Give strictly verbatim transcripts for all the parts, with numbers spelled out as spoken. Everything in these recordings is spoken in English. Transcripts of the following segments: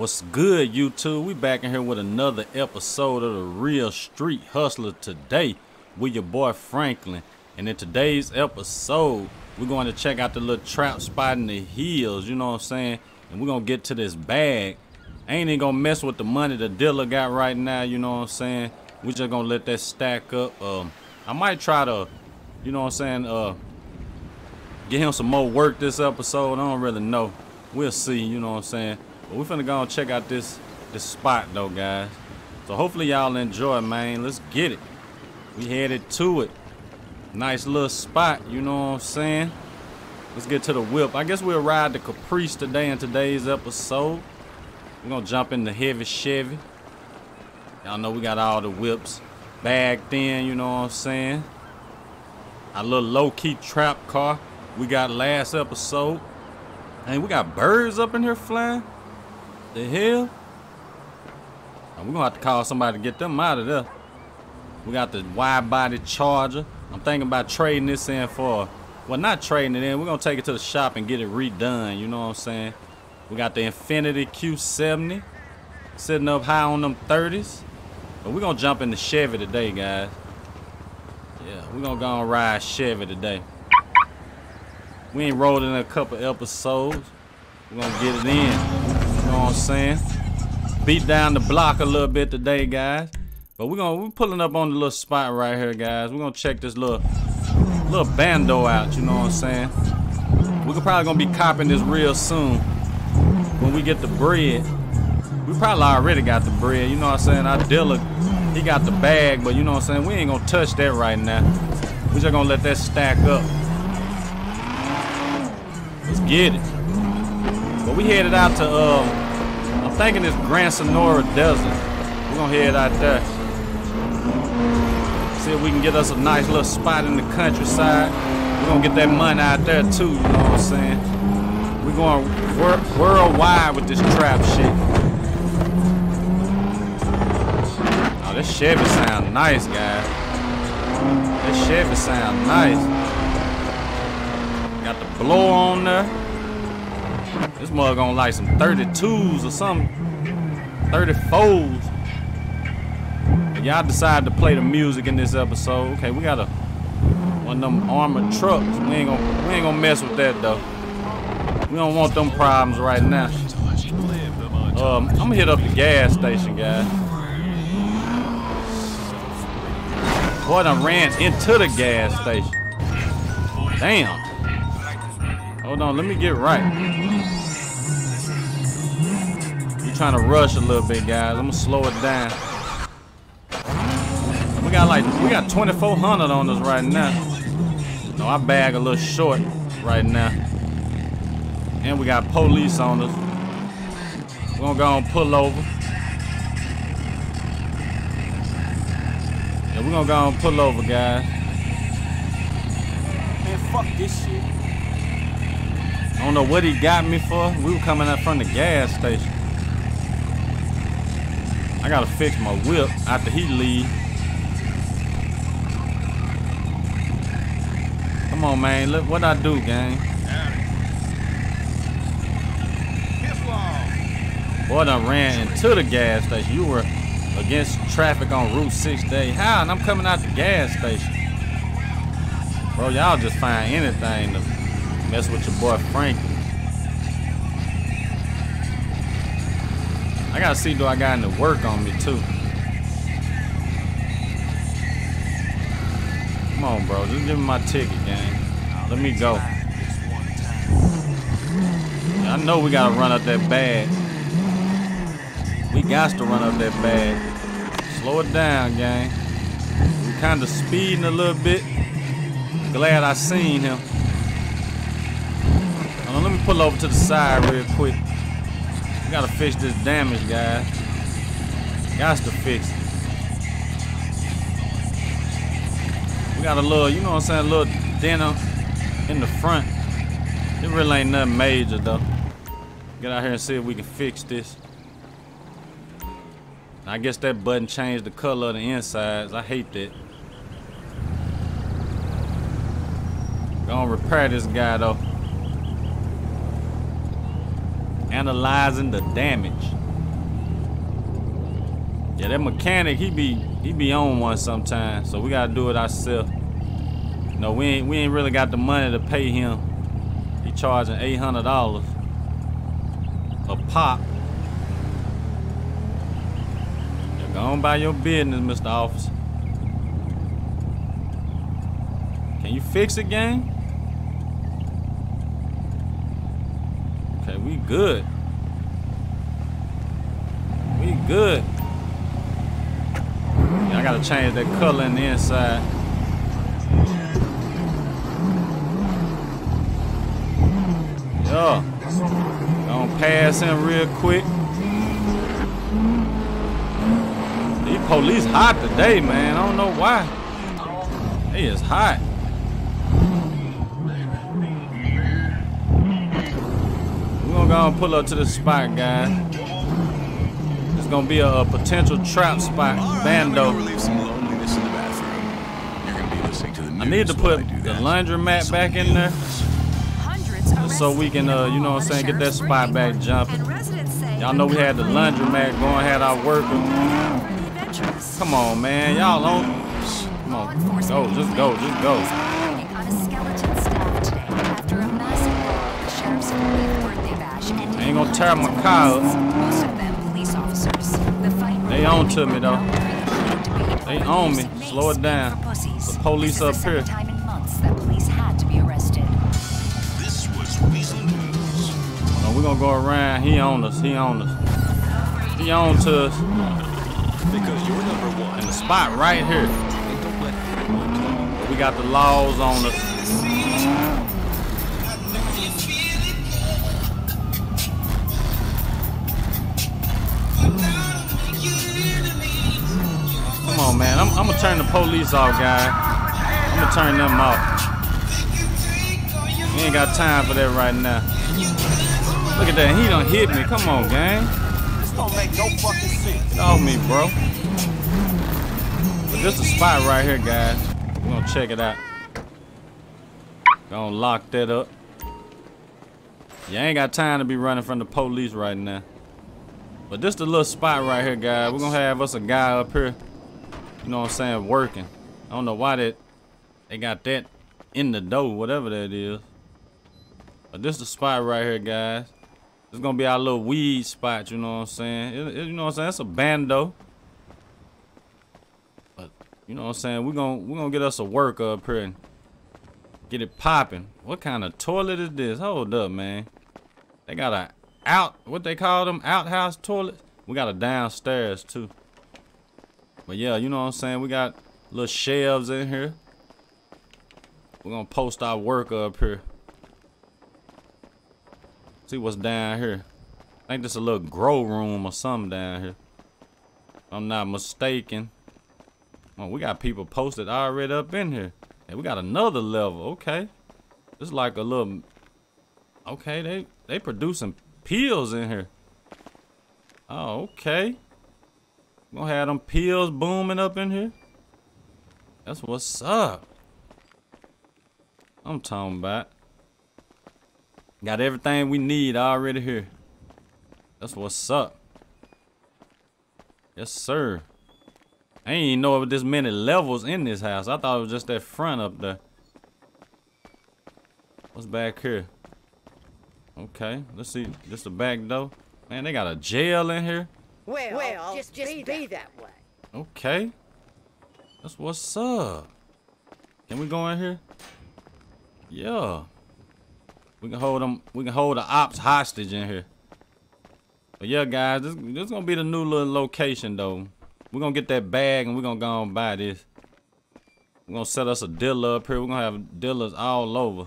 What's good, YouTube? We back in here with another episode of the Real Street Hustler today with your boy Franklin. And in today's episode, we're going to check out the little trap spot in the hills, you know what I'm saying? And we're going to get to this bag. I ain't even going to mess with the money the dealer got right now, you know what I'm saying? We just going to let that stack up. Um, I might try to, you know what I'm saying, uh, get him some more work this episode. I don't really know. We'll see, you know what I'm saying? But we finna go and check out this this spot though, guys. So hopefully y'all enjoy, man. Let's get it. We headed to it. Nice little spot, you know what I'm saying? Let's get to the whip. I guess we'll ride the Caprice today in today's episode. We're gonna jump in the heavy Chevy. Y'all know we got all the whips bagged in, you know what I'm saying? Our little low-key trap car we got last episode. Hey, we got birds up in here flying. The hell? Now, we're gonna have to call somebody to get them out of there. We got the wide-body Charger. I'm thinking about trading this in for, well, not trading it in. We're gonna take it to the shop and get it redone. You know what I'm saying? We got the Infiniti Q seventy sitting up high on them thirties. But we're gonna jump in the Chevy today, guys. Yeah, we're gonna go and ride Chevy today. We ain't rolled in a couple episodes. We're gonna get it in. You know what I'm saying? Beat down the block a little bit today, guys. But we're gonna we're pulling up on the little spot right here, guys. We're gonna check this little little bando out, you know what I'm saying? We're probably gonna be copping this real soon. When we get the bread. We probably already got the bread, you know what I'm saying? Our dealer, he got the bag, but you know what I'm saying? We ain't gonna touch that right now. We're just gonna let that stack up. Let's get it. But we headed out to, um, I'm thinking it's Grand Sonora Desert. We're gonna head out there. See if we can get us a nice little spot in the countryside. We're gonna get that money out there too, you know what I'm saying? We're going wor worldwide with this trap shit. Oh, this Chevy sound nice, guys. This Chevy sound nice. Got the blow on there. This mug on like some thirty-twos or something. thirty-fours. Y'all decided to play the music in this episode. Okay, we got a one of them armored trucks. We ain't gonna we ain't gonna mess with that though. We don't want them problems right now. Um, I'm gonna hit up the gas station, guys. Boy, done ran into the gas station. Damn. Hold on, let me get right. We're trying to rush a little bit, guys. I'm gonna slow it down. We got like, we got twenty-four hundred on us right now. No, our bag a little short right now. And we got police on us. We're gonna go and pull over. Yeah, we're gonna go and pull over, guys. Man, fuck this shit. I don't know what he got me for. We were coming up from the gas station. I gotta fix my whip after he leave. Come on, man. Look what I do, gang. Boy, I ran into the gas station. You were against traffic on Route six day. How? And I'm coming out the gas station. Bro, y'all just find anything to mess with your boy Franklin. I gotta see do I got any work on me too. Come on, bro, just give me my ticket, gang. Let me go. Yeah, I know we gotta run up that bag. We got to run up that bag. Slow it down, gang. We kinda speeding a little bit. Glad I seen him. Let me pull over to the side real quick. We gotta fix this damage, guys. Gots to fix it. We got a little, you know what I'm saying, a little dent in the front. It really ain't nothing major though. Get out here and see if we can fix this. I guess that button changed the color of the insides. I hate that. Gonna repair this guy though. Analyzing the damage. Yeah, that mechanic, he be he be on one sometimes, so we gotta do it ourselves. No, we ain't we ain't really got the money to pay him. He charging eight hundred dollars a pop. Yeah, go on by your business, Mister Officer. Can you fix it, gang? Okay, we good. We good. Yeah, I gotta change that color in the inside. Yeah. Gonna pass him real quick. These police hot today, man. I don't know why. They is hot. We're gonna go and pull up to the spot, guys. Gonna be a, a potential trap spot. Right, bando. Some loneliness in the bathroom. You're gonna be listening to the news. I need to put the laundromat back in there, just so we can, uh, you know what I'm saying, get that spot back jumping. Y'all know we had the laundromat going, had our workers. Come on, man, y'all on. Come on, go, just go, just go. I ain't gonna tear my car up. They on to me though. They on me. Slow it down. The police up here. No, we're gonna go around. He on us. He on us. He on to us. Because you're number one. In the spot right here. We got the laws on us. Come on, man. I'm, I'm gonna turn the police off, guy. I'm gonna turn them off. We ain't got time for that right now. Look at that. He done hit me. Come on, gang. This don't make no fucking sense. Get off me, bro. But this is a spot right here, guys. We're gonna check it out. Gonna lock that up. You ain't got time to be running from the police right now. But this the little spot right here, guys. We're gonna have us a guy up here. You know what I'm saying, working. I don't know why that they got that in the dough, whatever that is. But this is the spot right here, guys. This is gonna be our little weed spot, you know what I'm saying? It, it, you know what I'm saying? It's a bando. But you know what I'm saying, we're gonna we're gonna get us a worker up here and get it popping. What kind of toilet is this? Hold up, man. They got a out what they call them, outhouse toilet. We got a downstairs too. But yeah, you know what I'm saying? We got little shelves in here. We're gonna post our work up here. See what's down here. I think this is a little grow room or something down here. If I'm not mistaken. Oh, we got people posted already up in here. And we got another level, okay. This is like a little, okay, they, they producing pills in here. Oh, okay. Gonna have them pills booming up in here. That's what's up. I'm talking about. Got everything we need already here. That's what's up. Yes, sir. I ain't even know there was this many levels in this house. I thought it was just that front up there. What's back here? Okay, let's see. This the back door. Man, they got a jail in here. Well, well, just, just be, that. be that way. Okay. That's what's up. Can we go in here? Yeah. We can hold them. We can hold the ops hostage in here. But yeah, guys, this, this is gonna be the new little location, though. We're gonna get that bag and we're gonna go and buy this. We're gonna set us a dealer up here. We're gonna have dealers all over.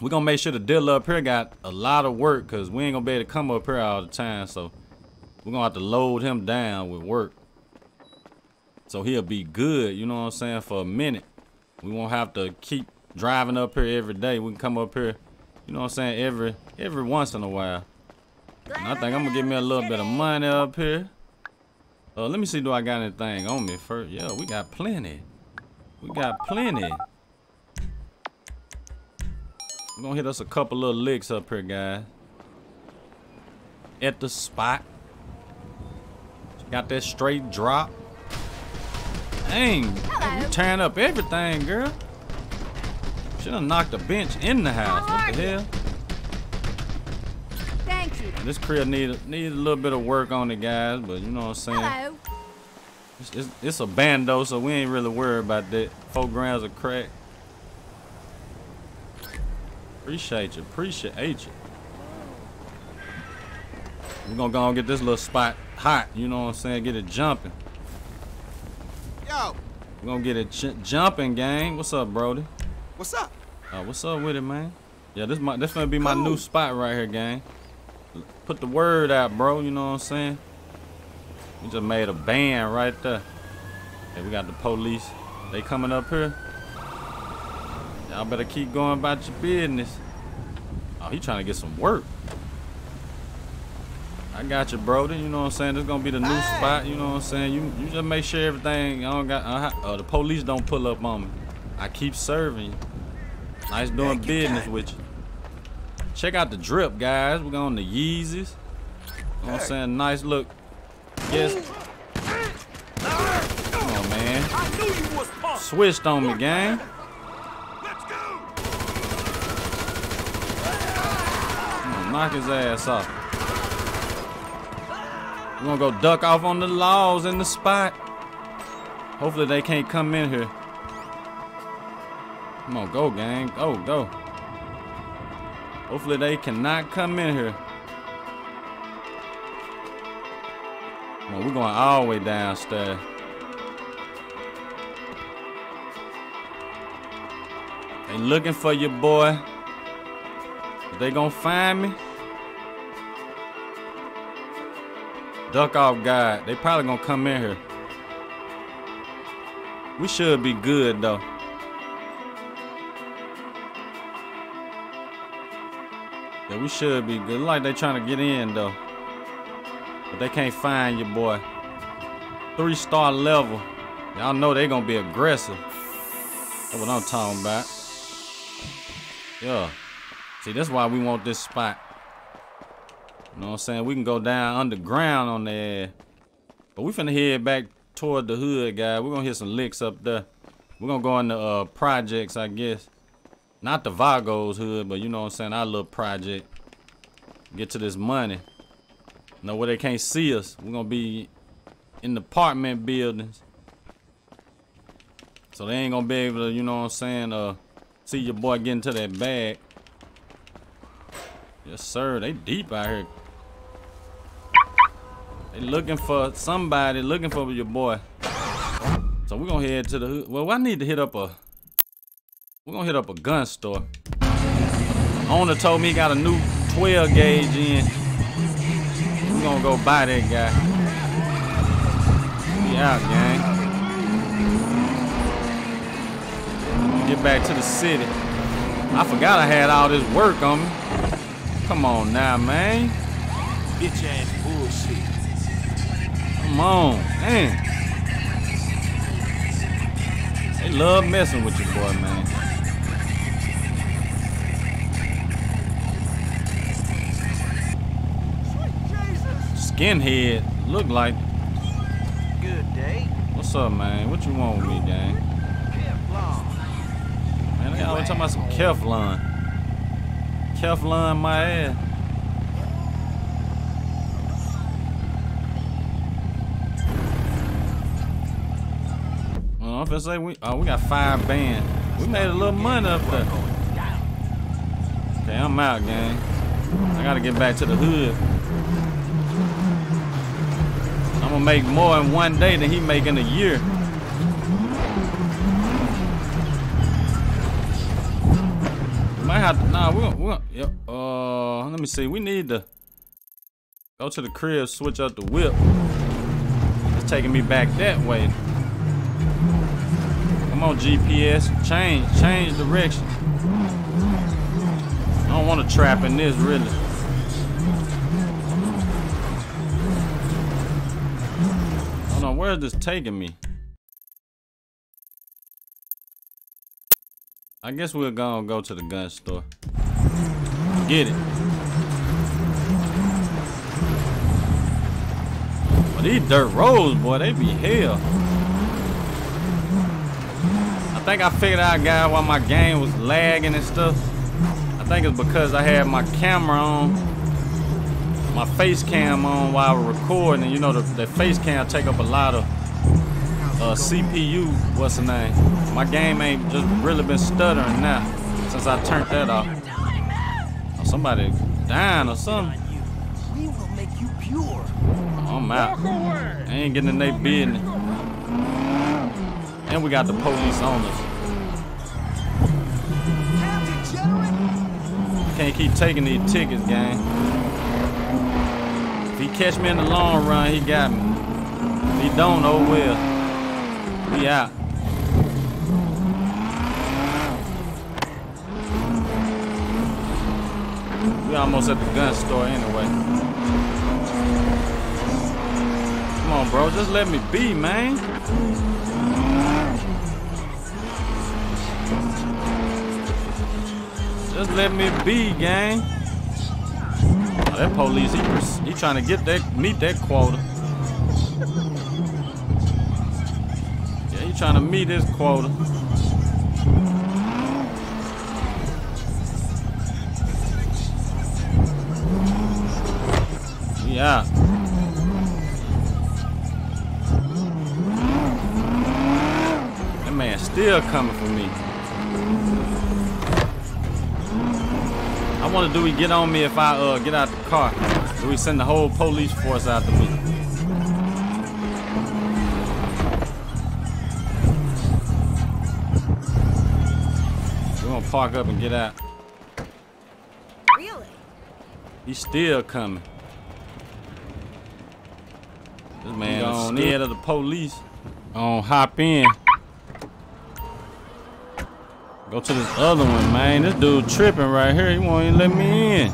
We're gonna make sure the dealer up here got a lot of work, cause we ain't gonna be able to come up here all the time. So. We're gonna have to load him down with work. So he'll be good, you know what I'm saying, for a minute. We won't have to keep driving up here every day. We can come up here, you know what I'm saying, every every once in a while. And I think I'm gonna get me a little bit of money up here. Uh, let me see, do I got anything on me first? Yeah, we got plenty. We got plenty. We're gonna hit us a couple little licks up here, guys. At the spot. Got that straight drop. Dang, you tearing up everything, girl. Should have knocked a bench in the house. What the hell? Thank you. This crib needs need a little bit of work on it, guys, but you know what I'm saying? Hello. It's, it's, it's a bando, so we ain't really worried about that. Four grams of crack. Appreciate you. Appreciate you. We're gonna go and get this little spot hot. You know what I'm saying? Get it jumping. Yo. We're gonna get it j jumping, gang. What's up, Brody? What's up? Uh, what's up with it, man? Yeah, this my this gonna be my cool. new spot right here, gang. Put the word out, bro. You know what I'm saying? We just made a band right there. Hey, we got the police. They coming up here. Y'all better keep going about your business. Oh, he trying to get some work. I got you, Brody. You know what I'm saying? This gonna be the new hey. spot. You know what I'm saying? You you just make sure everything. I don't got uh, uh, the police don't pull up on me. I keep serving you. Nice doing business God. with you. Check out the drip, guys. We're going to Yeezys. You know what I'm saying? Nice look. Yes. Come on, man. I knew you was punk. Switched on me, gang. Let's go. I'm gonna knock his ass off. We're gonna go duck off on the laws in the spot. Hopefully they can't come in here. Come on, go, gang. Go, go. Hopefully they cannot come in here. Come on, we're going all the way downstairs. They looking for you, boy. They gonna find me? Duck off guard. They probably gonna come in here. We should be good though. Yeah, we should be good. Like they trying to get in though. But they can't find you, boy. Three star level. Y'all know they gonna be aggressive. That's what I'm talking about. Yeah. See, that's why we want this spot. You know what I'm saying? We can go down underground on there. But we finna head back toward the hood, guys. We're gonna hit some licks up there. We're gonna go into uh, projects, I guess. Not the Vargo's hood, but you know what I'm saying? Our little project. Get to this money. No, where they can't see us. We're gonna be in the apartment buildings. So they ain't gonna be able to, you know what I'm saying, uh, see your boy get into that bag. Yes, sir. They deep out here. They looking for somebody, looking for your boy. So we're gonna head to the hood. Well, I need to hit up a we're gonna hit up a gun store. Owner told me he got a new twelve gauge in. We're gonna go buy that guy. We out, gang. Get back to the city. I forgot I had all this work on me. Come on now, man. Bitch ass bullshit. Come on, man. They love messing with you, boy, man. Skinhead, look like. Good day. What's up, man? What you want with me, gang? Keflon. Man, they always talking about some Keflon. Keflon my ass. Well, I'm finna say we oh we got five bands. We made a little money up there. Okay, I'm out, gang. I gotta get back to the hood. I'm gonna make more in one day than he make in a year. Might have to, nah, we're gonna, yep, uh, let me see, we need to go to the crib, switch up the whip. It's taking me back that way. Come on, G P S, change, change direction. I don't want to trap in this, really. Hold on, where is this taking me? I guess we're gonna go to the gun store. Get it. But These dirt roads, boy, they be hell. I think I figured out, guys, why my game was lagging and stuff. I think it's because I had my camera on, my face cam on while I was recording. And you know, the, the face cam take up a lot of uh, C P U, what's the name? My game ain't just really been stuttering now since I turned that off. Oh, somebody dying or something. I'm out. They ain't getting in their business. And we got the police on us. Can't keep taking these tickets, gang. If he catch me in the long run, he got me. If he don't, oh well. He out. We almost at the gun store anyway. Come on, bro, just let me be, man. Just let me be, gang. Oh, that police, he, he trying to get that, meet that quota. Yeah, he trying to meet his quota. Yeah. Still coming for me. I wonder, do he get on me if I uh, get out the car? Do he send the whole police force out to me? We're gonna park up and get out. Really? He's still coming. This man is scared of the police. Gonna hop in. Go to this other one, man. This dude tripping right here. He won't even let me in.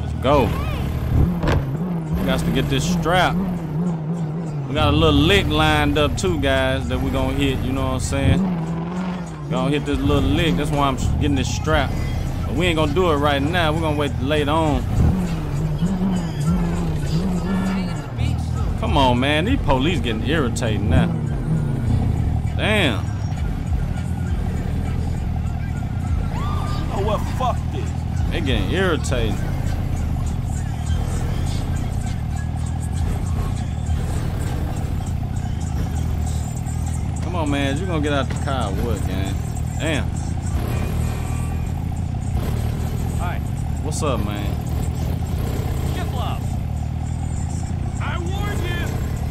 Let's go. We got to get this strap. We got a little lick lined up too, guys, that we're gonna hit, you know what I'm saying? We're gonna hit this little lick. That's why I'm getting this strap. But we ain't gonna do it right now. We're gonna wait later on. Come on, man, these police getting irritating now. Damn. Oh, well, fuck this. They getting irritating. Come on, man, you gonna get out the car or what, gang? Damn. Hi. What's up, man?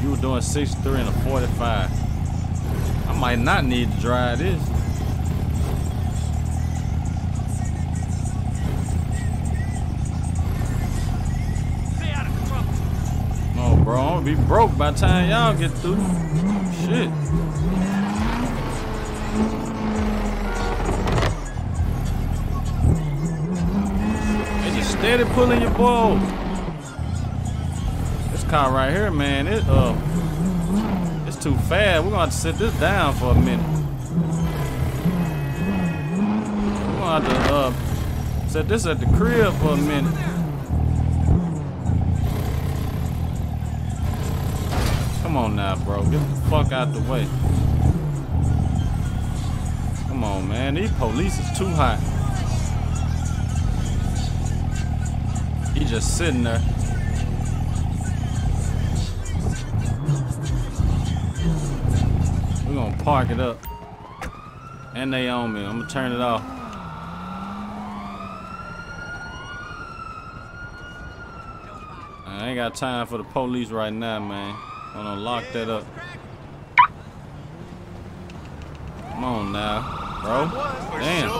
You were doing sixty-three and a forty-five. I might not need to drive this. Stay out of trouble. No, bro, I'm gonna be broke by the time y'all get through. Shit. They just steady pulling your balls. Car right here, man, it uh it's too fast. We're gonna have to sit this down for a minute. We're gonna have to uh set this at the crib for a minute. Come on now, bro, get the fuck out the way. Come on, man, these police is too hot. He just sitting there. We're gonna park it up. And they on me. I'm gonna turn it off. I ain't got time for the police right now, man. I'm gonna lock that up. Come on now, bro. Damn.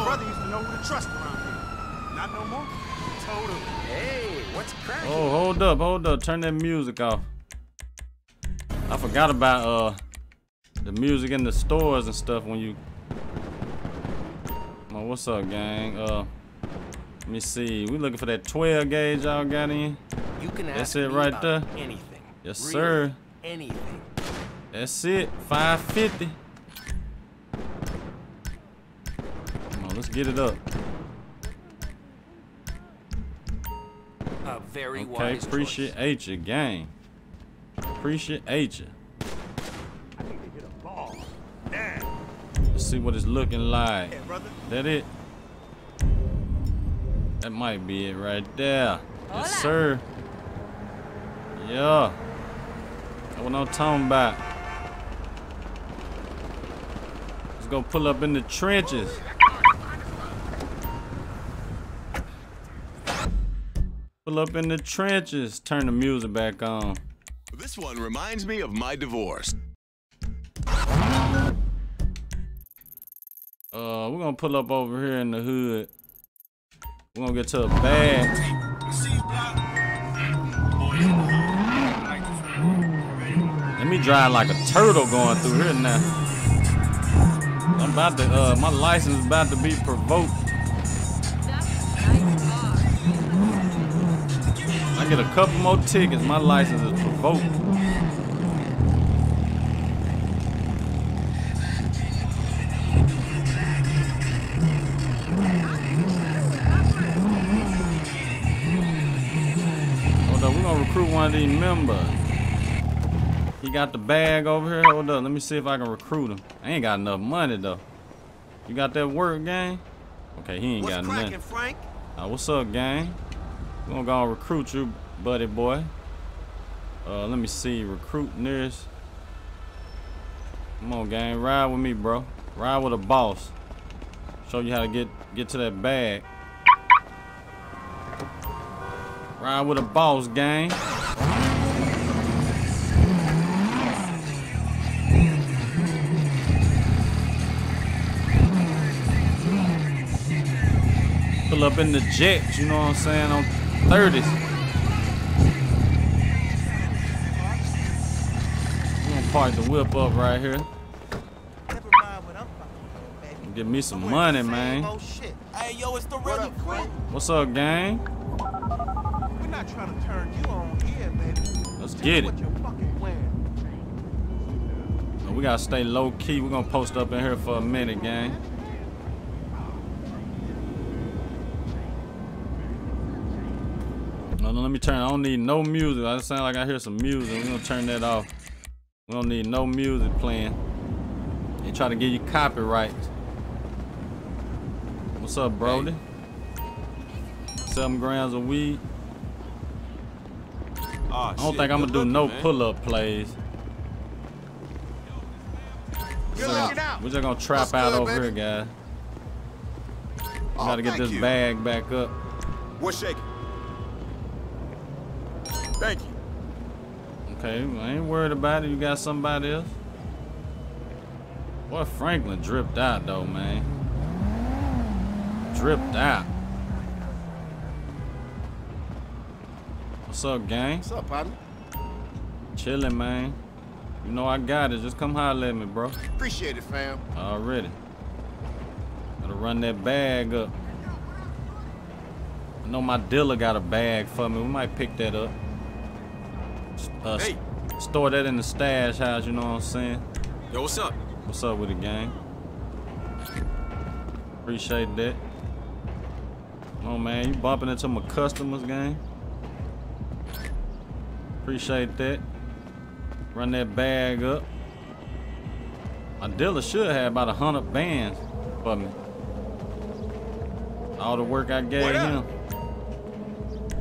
Oh, hold up, hold up. Turn that music off. I forgot about uh the music in the stores and stuff when you... Oh, what's up, gang? Uh, let me see. We looking for that twelve gauge y'all got in. You can That's ask it right there. Anything. Yes, really, sir. Anything. That's it. five fifty. Come on, let's get it up. very okay, wise appreciate choice. You, gang. Appreciate you. I need to get a ball. Now. Let's see what it's looking like. Hey, that it? That might be it right there. Hola. Yes, sir. Yeah. That's what I'm talking about. Let's go pull up in the trenches. Pull up in the trenches. Turn the music back on. This one reminds me of my divorce. Uh, we're gonna pull up over here in the hood. We're gonna get to a bad. Let me drive like a turtle going through here now. I'm about to, uh, my license is about to be provoked. I get a couple more tickets, my license is provoked. Hold up, we're gonna recruit one of these members. He got the bag over here. Hold up. Let me see if I can recruit him. I ain't got enough money, though. You got that work, gang? Okay, he ain't got nothing. What's cracking, Frank? Uh, what's up, gang? We're gonna go recruit you, buddy boy. Uh, let me see. Recruit nearest. Come on, gang. Ride with me, bro. Ride with a boss. Show you how to get, get to that bag. Ride with a boss, gang. Up in the jets, you know what I'm saying, on thirties. I'm gonna park the whip up right here. Give me some money, man. Hey, yo, it's the real quick. What's up, gang? We're not trying to turn you on here, baby. Let's get it. So we gotta stay low key. We're gonna post up in here for a minute, gang. Let me turn. I don't need no music. I sound like I hear some music. We're gonna turn that off. We don't need no music playing. They try to give you copyright. What's up, Brody? Seven grams of weed. Oh, I don't shit. think I'm gonna do no pull-up plays. We're just gonna, we're just gonna trap out over here, guys. We gotta get this bag back up. What's shaking? Thank you. Okay, I ain't worried about it. You got somebody else? Boy, Franklin dripped out though, man. Dripped out. What's up, gang? What's up, partner? Chilling, man. You know I got it. Just come holler at me, bro. Appreciate it, fam. Already. Gotta run that bag up. I know my dealer got a bag for me. We might pick that up. Uh, hey. Store that in the stash house, you know what I'm saying? Yo, what's up? What's up with the gang? Appreciate that. Come on, man, you bumping into my customers, gang. Appreciate that. Run that bag up. My dealer should have about a hundred bands for me. All the work I gave him.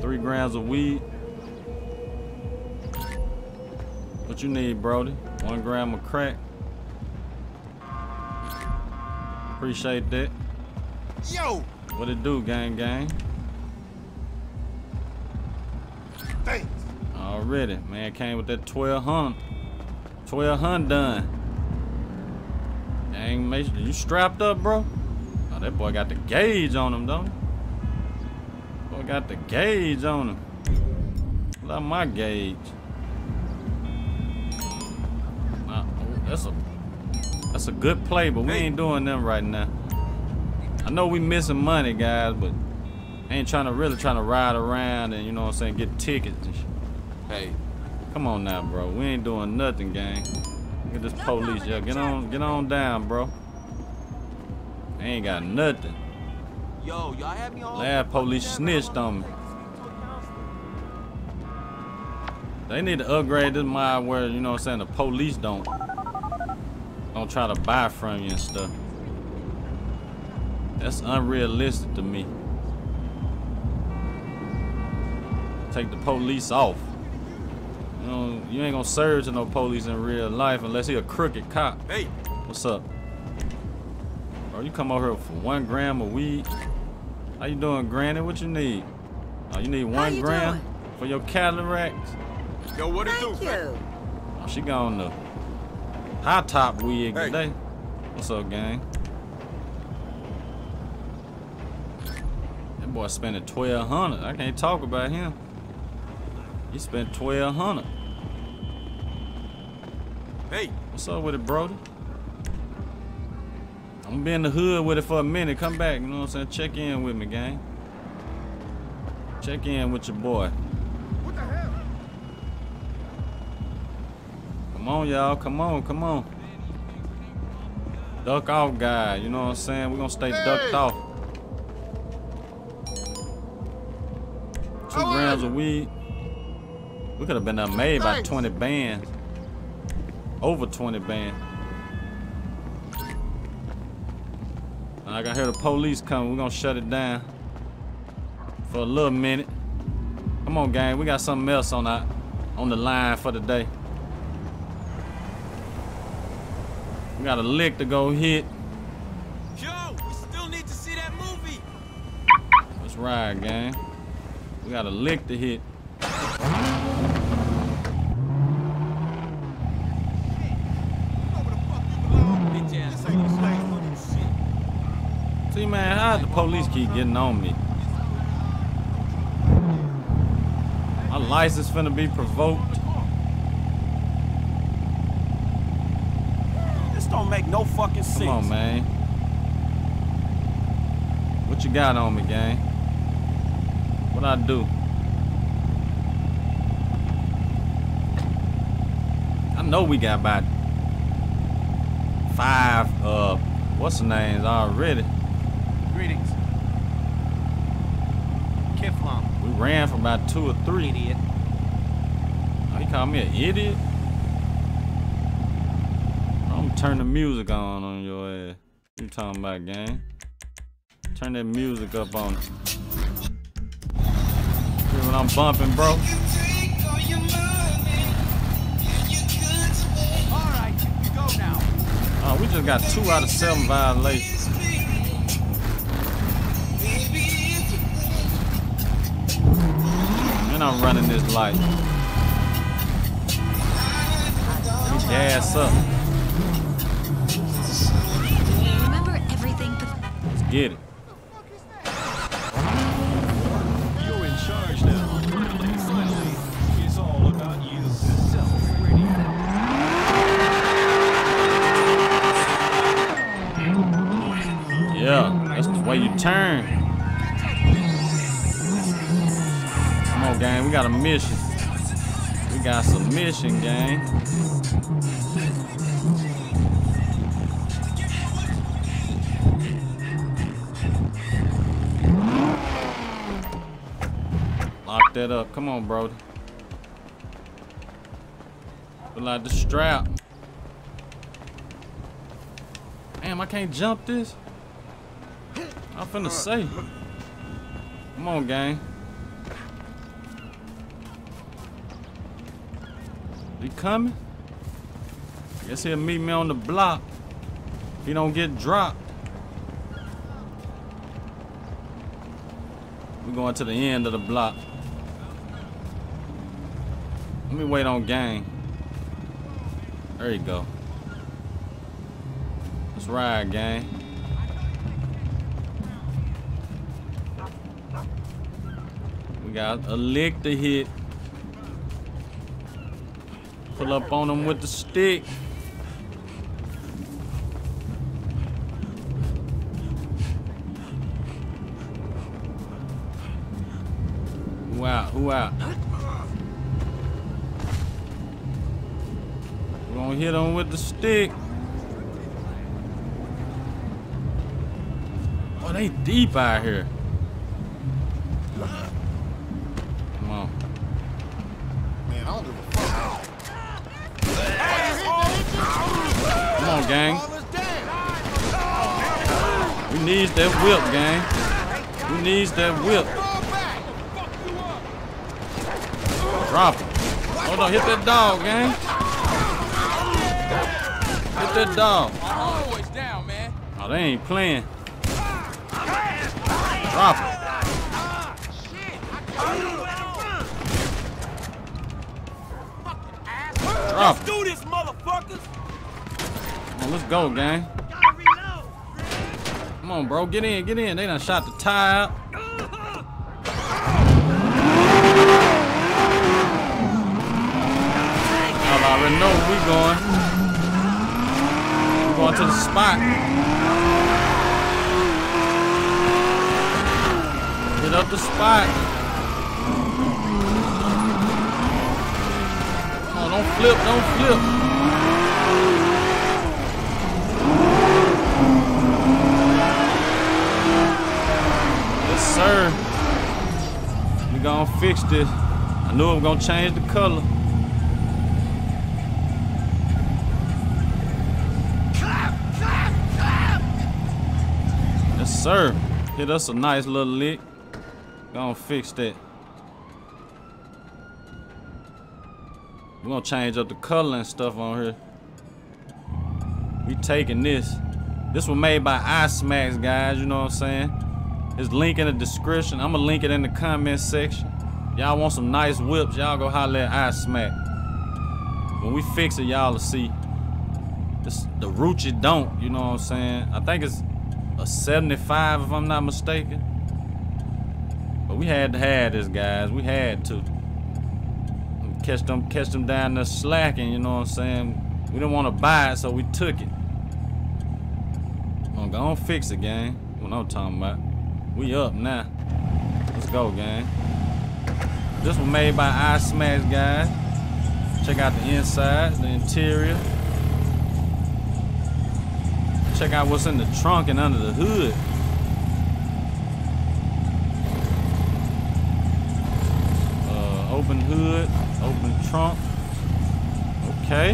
Three grams of weed. What you need, Brody? One gram of crack. Appreciate that. Yo! What it do, gang gang? Thanks. Already, man came with that twelve hundred. twelve hundred done. Dang, Mason, you strapped up, bro? Oh, that boy got the gauge on him, don't he? Boy got the gauge on him. What about my gauge? That's a that's a good play, but we ain't doing them right now. I know we missing money, guys, but I ain't trying to really trying to ride around and, you know what I'm saying, get tickets and shit. Hey, come on now, bro. We ain't doing nothing, gang. Look at this police, yo. Get on, get on down, bro. They ain't got nothing. Yo, y'all had me on. Last police snitched on me. They need to upgrade this mod where, you know what I'm saying, the police don't don't try to buy from you and stuff. That's unrealistic to me. Take the police off. You know, you ain't gonna surge to no police in real life unless he a crooked cop. Hey, what's up? Bro, you come over here for one gram of weed. How you doing, Granny? What you need? Oh, you need one you gram doing? for your cataracts? Yo, what it do? You. Oh, she got on the high top wig hey. today. What's up, gang? That boy spending twelve hundred. I can't talk about him. He spent twelve hundred. Hey, what's up with it, Brody? I'm gonna be in the hood with it for a minute. Come back, you know what I'm saying? Check in with me, gang. Check in with your boy. What the hell? Come on, y'all. Come on, come on. Duck off, guy. You know what I'm saying? We're gonna stay hey. ducked off. Two grams of weed. We could have been up made by twenty bands. Over twenty bands. Like I hear the police coming, we're gonna shut it down for a little minute. Come on, gang, we got something else on our on the line for the day. We got a lick to go hit. Yo, we still need to see that movie. Let's ride, gang. We got a lick to hit. See, man, how the police keep getting on me? My license finna be provoked. This don't make no fucking sense. Come on, man. What you got on me, gang? What I do? I know we got about five, uh, what's the names already? Greetings. Kiflom. We ran for about two or three. Idiot. Oh, he called me an idiot? I'm gonna turn the music on on your ass. What you talking about, gang? Turn that music up on it. Hear what I'm bumping, bro? Alright, you go now. Oh, we just got two out of seven violations. I'm running this light. Gas up. Remember everything. Let's get it. You're in charge now. Finally, it's all about you. Yeah, that's the way you turn. Gang, we got a mission. We got some mission, gang. Lock that up. Come on, bro. Pull out the strap. Damn, I can't jump this. I'm finna say. Come on, gang. He coming? I guess he'll meet me on the block if he don't get dropped. We're going to the end of the block. Let me wait on gang. There you go. Let's ride, gang. We got a lick to hit. Pull up on him with the stick. Wow, wow. We're gonna hit him with the stick. Oh, they deep out here. Come on. Man, calendar the fuck. Come on, gang. We needs that whip, gang. We needs that whip. Drop him. Hold on, hit that dog, gang. Hit that dog. Oh, they ain't playing. Drop him. Drop him. Let's do this, motherfuckers. Come on, let's go, gang. Come on, bro. Get in, get in. They done shot the tire up. Y'all already know where we going. We're going to the spot. Hit up the spot. Come on, don't flip, don't flip. Yes, sir. We're going to fix this. I knew I was going to change the color. Sir, hit us a nice little lick. Gonna fix that. We're gonna change up the color and stuff on here. We taking this. This was made by Ismackzi, guys, you know what I'm saying? It's link in the description. I'm gonna link it in the comment section. Y'all want some nice whips, y'all go holler at Ismackzi. When we fix it, y'all will see. This, the root you don't, you know what I'm saying? I think it's a seventy-five, if I'm not mistaken. But we had to have this, guys. We had to. Catch them, catch them down there slacking, you know what I'm saying? We didn't want to buy it, so we took it. I'm gonna fix it, gang. What I'm talking about. We up now. Let's go, gang. This was made by Ismackzi, guys. Check out the insides, the interior. Check out what's in the trunk and under the hood. Uh, open hood, open trunk. Okay.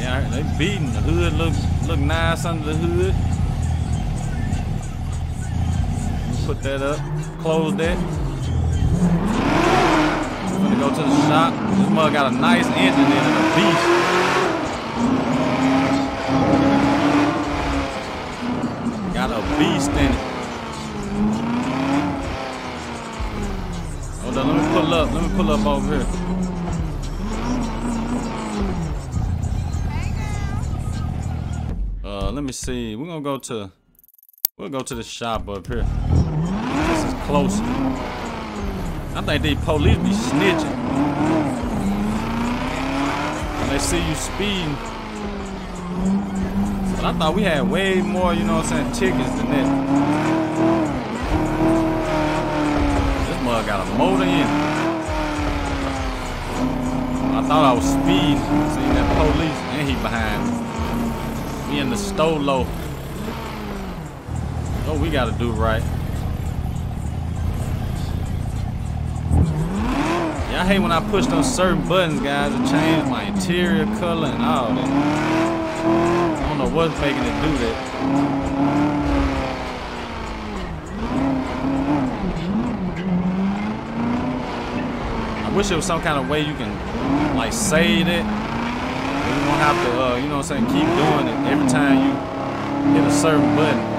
Yeah, they beating. The hood look look nice under the hood. Put that up. Close that. I'm gonna go to the shop. This mug got a nice engine in it, a beast. Got a beast in it. Hold on, let me pull up. Let me pull up over here. Uh, let me see. We're gonna go to. We'll go to the shop up here. This is closer. I think these police be snitching when they see you speeding. I thought we had way more, you know what I'm saying, tickets than that. This mug got a motor in it. I thought I was speeding, seeing that police, and he behind me. We in the stolo. Oh, we gotta do right. Yeah, I hate when I push those certain buttons, guys, to change my interior color and all that. I don't know what's making it do that. I wish there was some kind of way you can like save it. You don't have to, uh, you know what I'm saying, keep doing it every time you hit a certain button.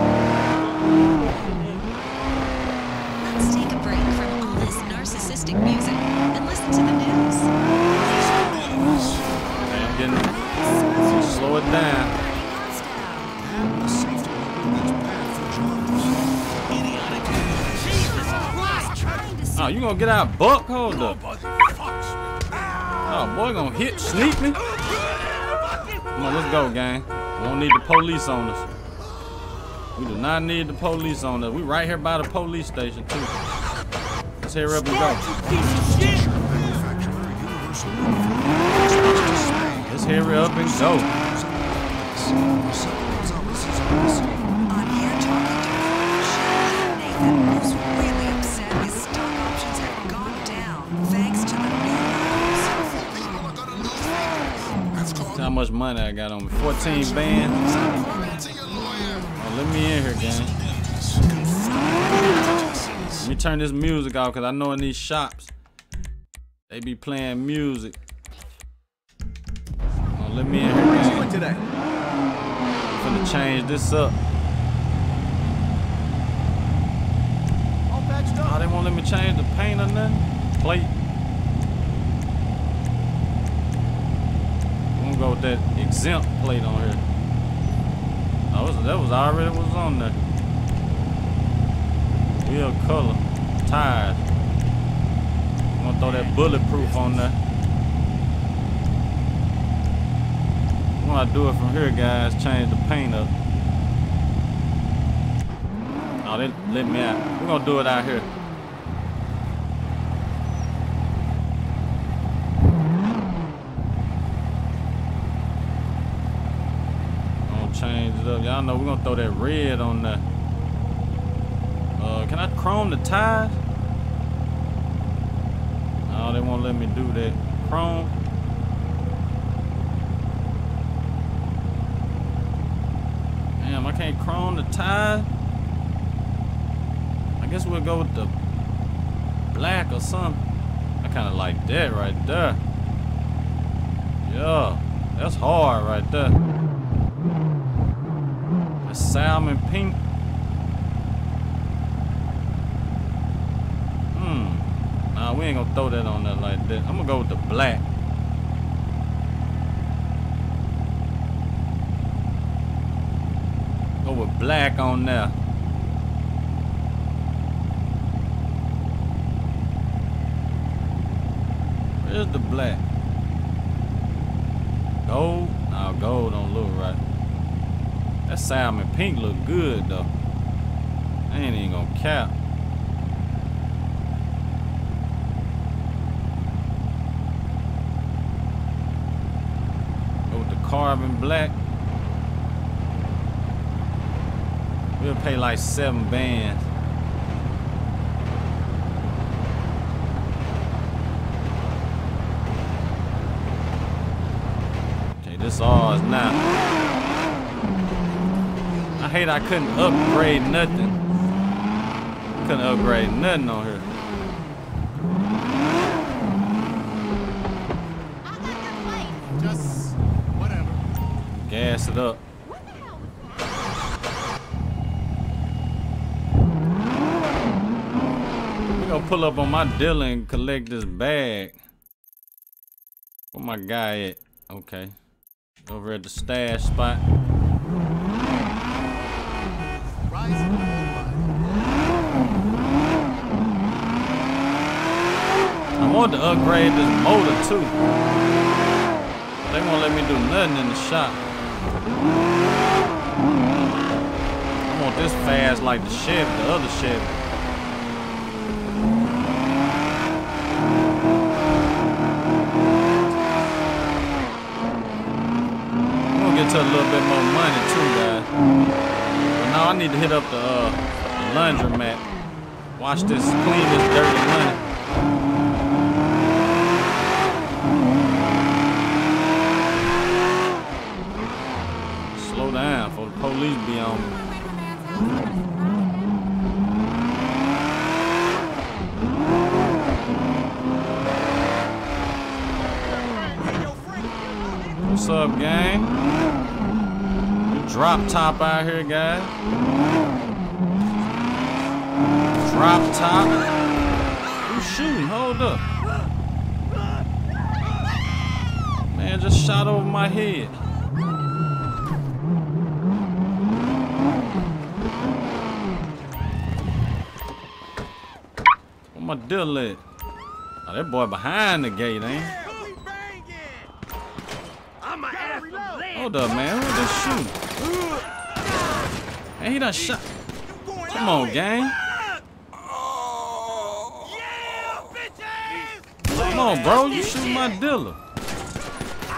Let's take a break from all this narcissistic music and listen to the news. Okay, I'm getting, so slow it down. Oh, you gonna get out, buck? Hold up. Oh, boy, gonna hit, sneak me. Come on, let's go, gang. We don't need the police on us. We do not need the police on us. We right here by the police station, too. Let's hurry up and go. Let's hurry up and go. On here talking to Chevrolet, Nathan is really upset. His stock options have gone. how much money I got on me. fourteen band. Oh, let me in here, gang. Let me turn this music off, because I know in these shops, they be playing music. Oh, let me in here, gang. Today? I'm gonna change this up. Oh, they won't let me change the paint or nothing. Plate. I'm gonna go with that exempt plate on here. Oh, that was, that was already what was on there. Wheel color. Tires. I'm gonna throw that bulletproof on there. I'm gonna do it from here, guys. Change the paint up. Oh, they let me out. We're gonna do it out here. Change it up. Y'all know we're gonna throw that red on the uh can I chrome the tires? No, they won't let me do that. Chrome. Damn, I can't chrome the tires. I guess we'll go with the black or something. I kinda like that right there. Yeah, that's hard right there. Salmon pink. Hmm. Nah, we ain't gonna throw that on there like that. I'm gonna go with the black. Go with black on there. Where's the black? Gold? Nah, gold don't look right. That salmon pink look good though. I ain't even gonna cap. Go with the carbon black. We'll pay like seven bands. Okay, this all is now. I hate I couldn't upgrade nothing. Couldn't upgrade nothing on here. I like the plate. Just whatever. Gas it up. What the hell was that? We're gonna pull up on my dealer and collect this bag. Where my guy at? Okay. Over at the stash spot. I want to upgrade this motor too. They won't let me do nothing in the shop. I want this fast like the Chevy, the other Chevy. I'm gonna get to a little bit more money too, guys. Now I need to hit up the, uh, the laundromat. Watch this, clean this dirty money. Slow down before the police be on me. What's up, gang? Drop top out here, guys. Drop top. Who's shooting? Hold up. Man, just shot over my head. Where my deal at? Oh, that boy behind the gate, ain't he? Hold up, man. Who's that shooting? Man, he done shot. Come on, gang. Come on, bro. You shoot my dealer. I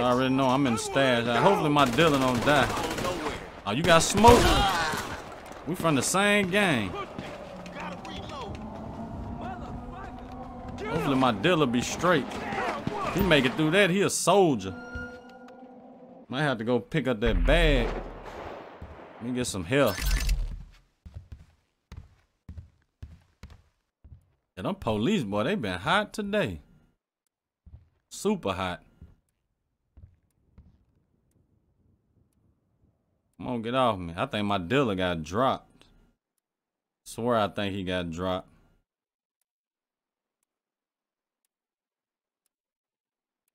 already know I'm in the stash. Hopefully my dealer don't die. Oh, you got smoke? We from the same gang. Hopefully my dealer be straight. He make it through that, he a soldier. Might have to go pick up that bag. Let me get some help. Yeah, them police, boy, they been hot today. Super hot. Come on, get off me. I think my dealer got dropped. Swear I think he got dropped.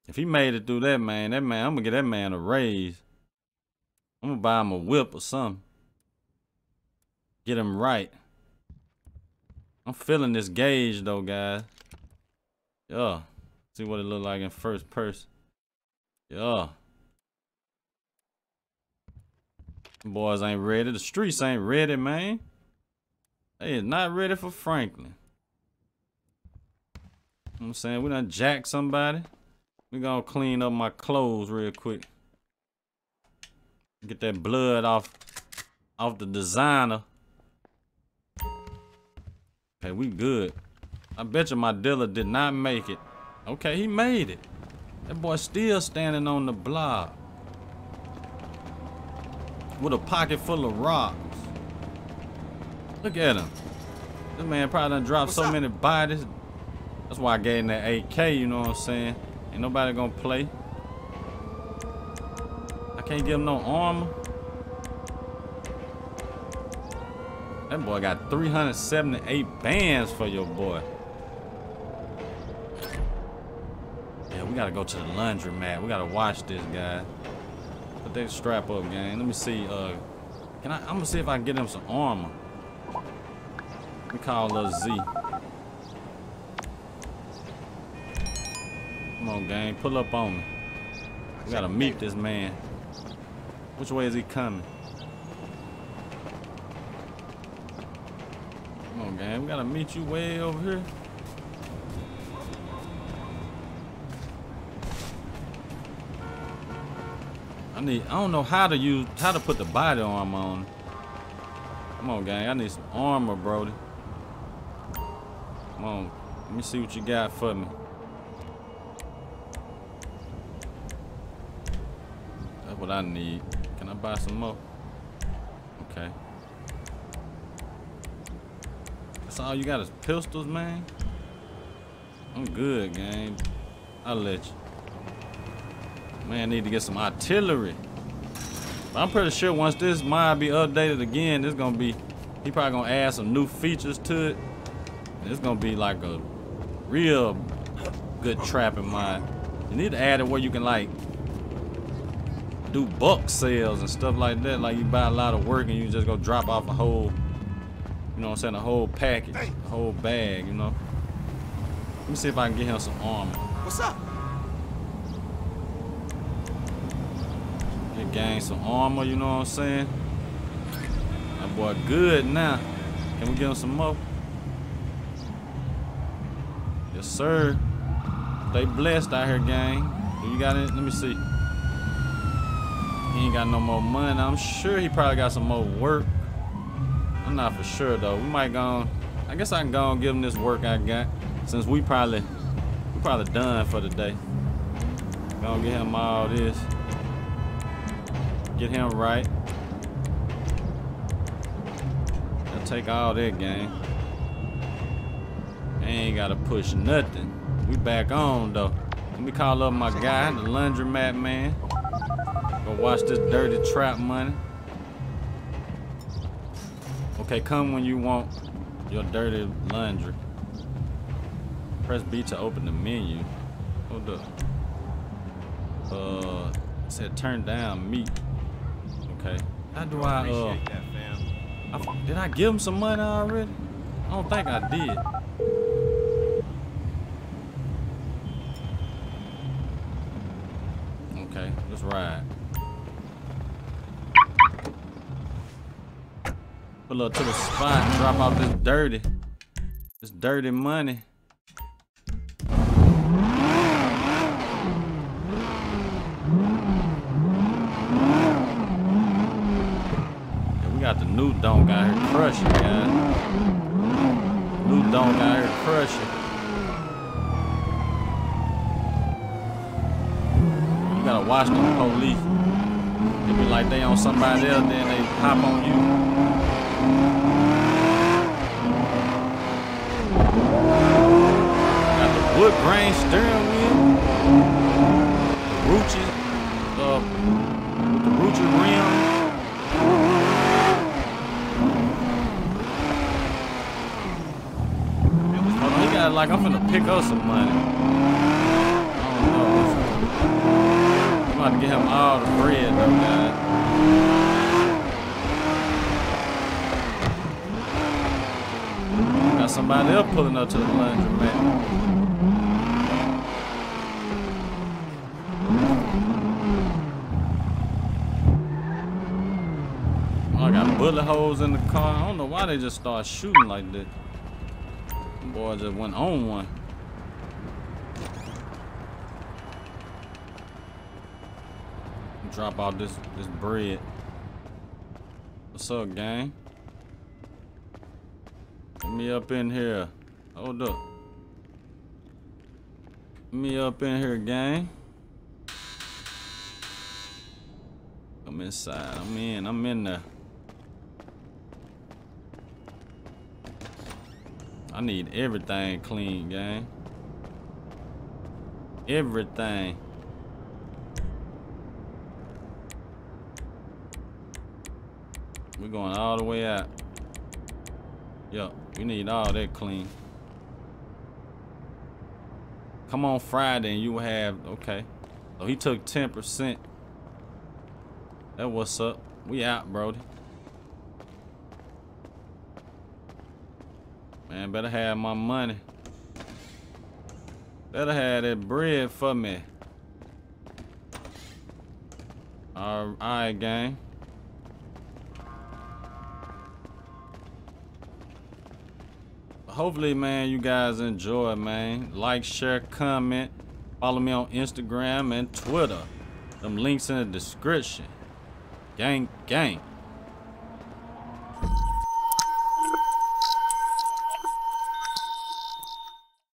If he made it through that, man, that man, I'm gonna get that man a raise. I'm gonna buy him a whip or something. Get him right. I'm feeling this gauge though, guys. Yeah. See what it look like in first person. Yeah. Them boys ain't ready. The streets ain't ready, man. They is not ready for Franklin. You know what I'm saying? We done jacked somebody. We gonna clean up my clothes real quick. Get that blood off off the designer. Okay, we good. I bet you my dealer did not make it. Okay, he made it. That boy still standing on the block with a pocket full of rocks. Look at him. This man probably done dropped so many bodies. That's why I gave him that eight K, you know what I'm saying? Ain't nobody gonna play. I can't give him no armor. That boy got three hundred seventy-eight bands for your boy. Yeah, we gotta go to the laundromat. We gotta wash this guy. Put that strap up, gang. Let me see. Uh, can I? I'm gonna see if I can get him some armor. We call Lil Z. Come on, gang, pull up on me. We gotta meet this man. Which way is he coming? Come on, gang, we gotta meet you way over here. I need, I don't know how to use, how to put the body arm on. Come on, gang, I need some armor, Brody. Come on, let me see what you got for me. What I need. Can I buy some more? Okay. That's all you got is pistols, man? I'm good, gang. I'll let you. Man, I need to get some artillery. But I'm pretty sure once this mod be updated again, it's gonna be, he probably gonna add some new features to it. And it's gonna be like a real good trapping mod. You need to add it where you can like do buck sales and stuff like that. Like you buy a lot of work and you just go drop off a whole, you know what I'm saying, a whole package, a whole bag, you know. Let me see if I can get him some armor. What's up? He gained some armor, you know what I'm saying? That boy good now. Can we get him some more? Yes, sir. They blessed out here, gang. Do you got it? Let me see. He ain't got no more money. I'm sure he probably got some more work. I'm not for sure though. We might go on. I guess I can go and give him this work I got, since we probably we probably done for the day. Gonna get him all this. Get him right. I'll take all that, gang. I ain't gotta push nothing. We back on though. Let me call up my guy, the laundromat man. Watch this dirty trap money. Okay, come when you want your dirty laundry. Press B to open the menu. Hold up. Uh, it said turn down meat. Okay. How do I, uh, I, did I give him some money already? I don't think I did. Okay, let's ride. Pull up to the spot and drop off this dirty, this dirty money. Yeah, we got the new donk out here crushing, guys. New donk out here crushing. watch the police. They be like they on somebody else, then they hop on you. Got the wood grain steering wheel, rooches, uh, with the rooches rim. It was, hold on, he got like I'm finna pick up some money. I'm about to get him all the bread, though, guys. Got somebody else pulling up to the plunger, man. Oh, I got bullet holes in the car. I don't know why they just start shooting like this. Them boys just went on one. Drop out this this bread. What's up, gang? Let me up in here. Hold up. Let me up in here, gang. I'm inside. I'm in. I'm in there. I need everything clean, gang. Everything. We're going all the way out. Yup, we need all that clean. Come on Friday and you have, okay. So he took ten percent. That what's up. We out, Brody. Man, better have my money. Better have that bread for me. All right, gang. Hopefully, man, you guys enjoy, man. Like, share, comment. Follow me on Instagram and Twitter. Them links in the description. Gang, gang.